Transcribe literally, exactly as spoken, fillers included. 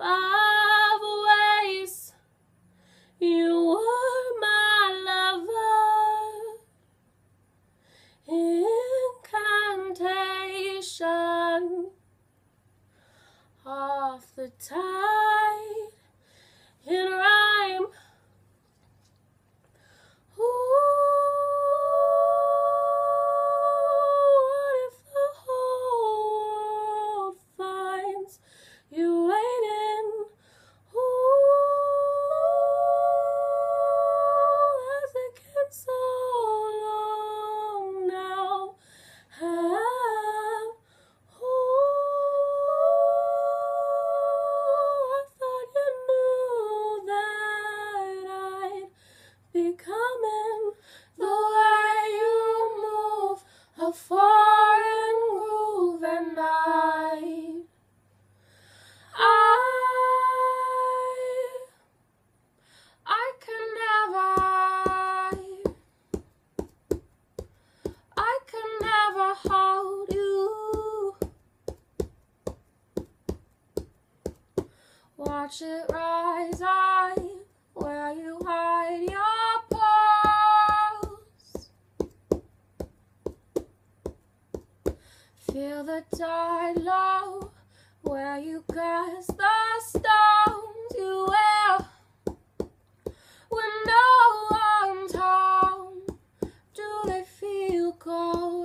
five ways you were my lover. Incantation of the tide in rhyme. Watch it rise high, where you hide your pulse. Feel the tide low, where you cast the stones. You will, when no one's home, do they feel cold?